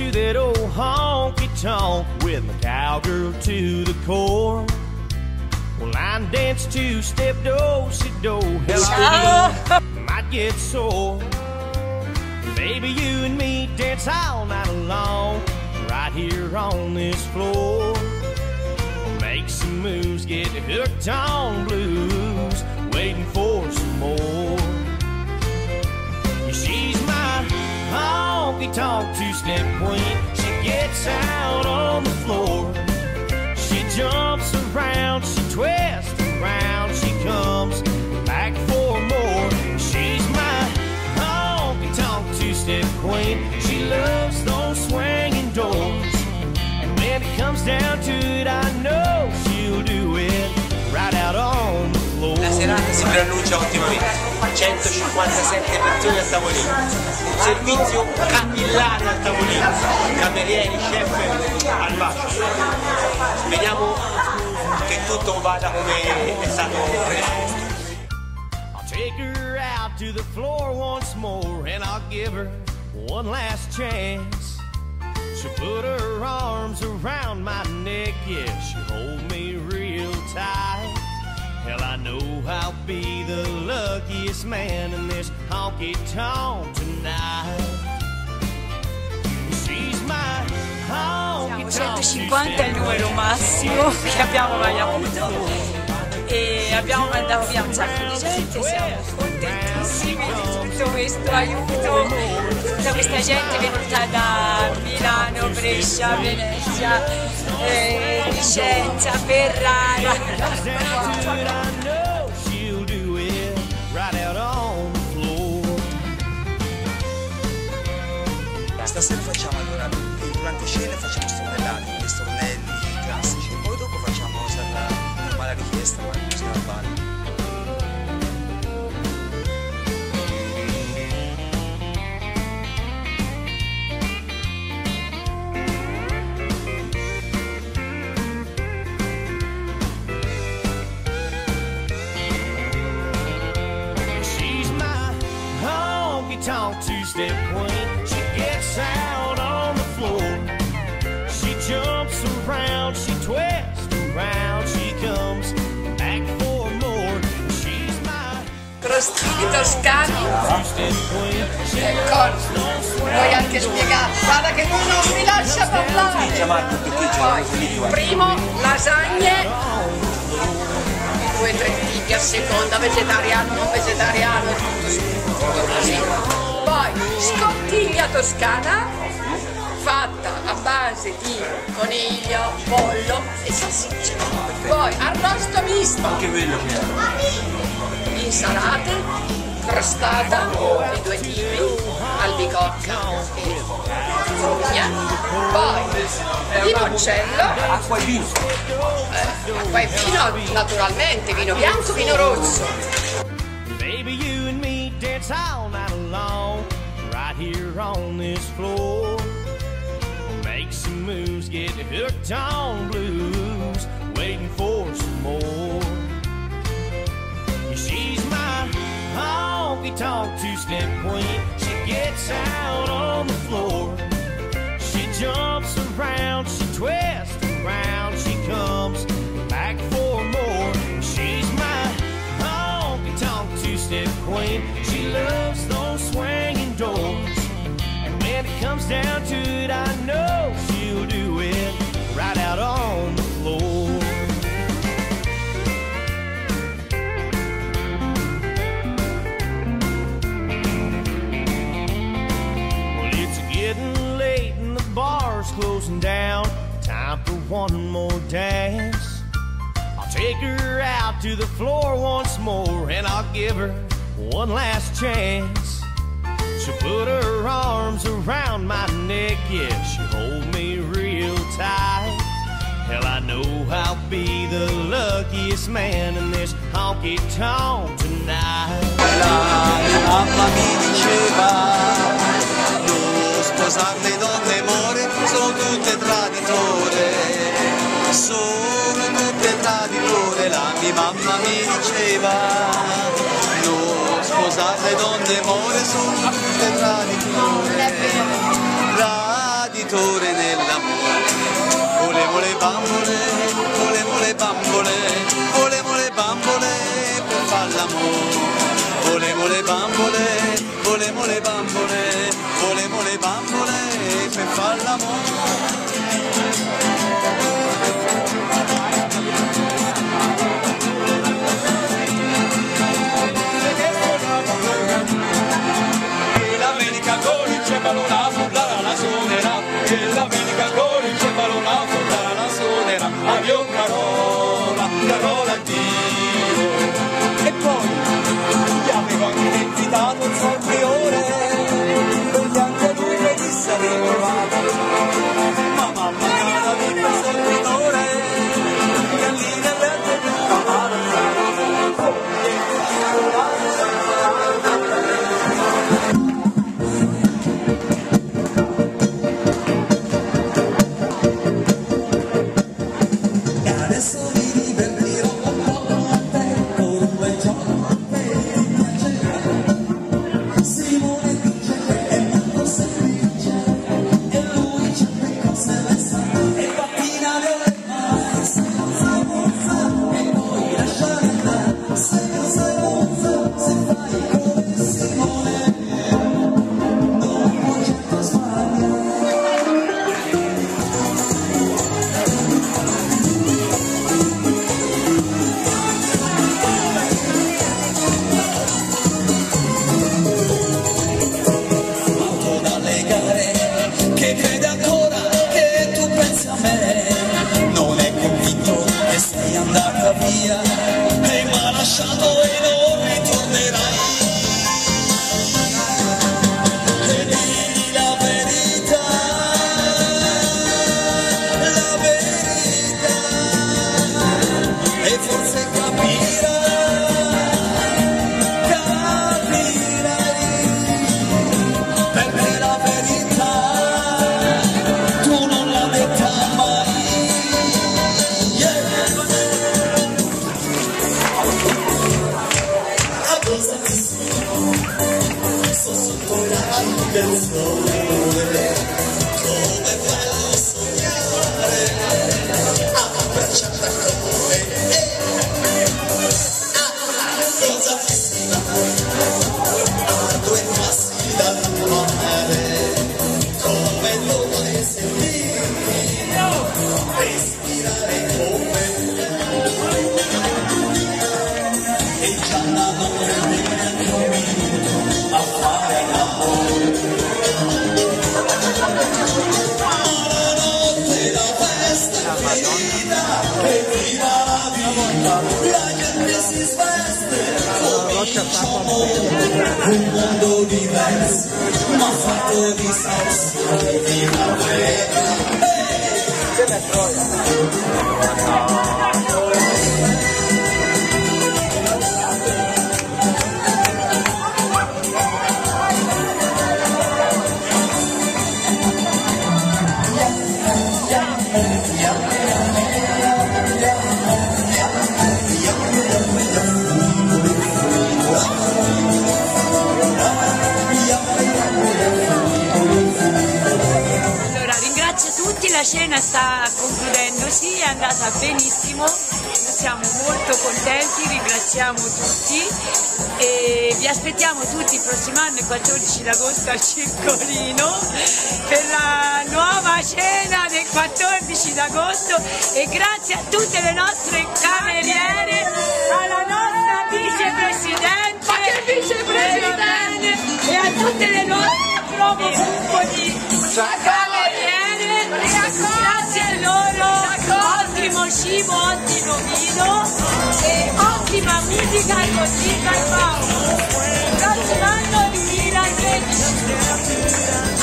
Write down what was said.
to that old honky-tonk with my cowgirl to the core. Well, I dance two-step do-si-do. Hello, might get sore. Baby, you and me dance all night long right here on this floor. Make some moves, get hooked on blues, waiting for some more. She's my honky-tonk two-step queen. She gets out on the floor. She jumps around, she twists around, she comes back for more. She's my honky-tonk two-step queen. She loves those swinging doors. And when it comes down to it, I know she'll do it right out on the floor. La serata si preannuncia ottimamente. 157 persone al tavolino, un servizio capillare al tavolino, camerieri, chef al bacio. Speriamo che tutto vada come è stato previsto. I'll take her out to the floor once more and I'll give her one last chance. She'll put her arms around my neck, yeah, she'll hold me real tight. Hell, I know I'll be the luckiest man in this honky-tonk tonight. She's my honky-tonk. Siamo 150, è il numero massimo che abbiamo mai avuto e abbiamo mandato via un sacco di gente, siamo contentissimi di tutto questo aiuto, di tutta questa gente venuta da Milano, Brescia, Venezia, Vicenza, Ferrara. Stasera facciamo allora, durante cena facciamo stornellati, stornelli classici, poi dopo facciamo la normale richiesta, ma così al ballo. Two-step queen, she gets out on the floor. She jumps around, she twists around, she comes back for more. She's my crostini toscani. Ecco, vuoi anche spiegare? Guarda che tu non mi lascia parlare. Primo, lasagne. Due, tre tipi a seconda, vegetariano, non vegetariano, tutto così. Poi scottiglia toscana fatta a base di coniglio, pollo e salsiccia. Poi arrosto misto, insalate, crostata di due tipi, albicocca e frugna. Poi limoncello, acqua e vino. Poi vino, naturalmente, vino bianco, vino rosso. Baby, you and me dance all night long right here on this floor. Make some moves, get hooked on blues, waiting for some more. She's my honky-tonk two-step queen. She gets out on the floor. She jumps around, she twists around, she comes back for more. She's my honky-tonk two-step queen. She loves those swinging doors. And when it comes down to it, I know she'll do it right out on the floor. Well, it's getting late and the bar's closing down. Time for one more dance. I'll take her out to the floor once more and I'll give her one last chance. She'll put her arms around my neck, yeah, she'll hold me real tight. Hell, I know I'll be the luckiest man in this honky-tonk tonight. La mamma mi diceva non sposarle donne more, sono tutte traditore, sono tutte traditore. La mia mamma mi diceva non sposarle donne more, sono tutte traditore, traditore. bambole, mole mole bambole, mole mole bambole per far l'amore. Mole mole bambole, mole mole bambole, mole mole bambole per far l'amore. Un mondo diverso, ma fatto di sesso e di amore. La cena sta concludendosi, è andata benissimo, siamo molto contenti, ringraziamo tutti e vi aspettiamo tutti il prossimo anno, il 14 d'agosto al Circolino, per la nuova cena del 14 d'agosto e grazie a tutte le nostre cameriere, alla nostra vicepresidente e a tutte le nostre promo di cameriere. Grazie a loro, ottimo cibo, ottimo vino e ottima musica così dal Paolo. Prossimo anno 2013.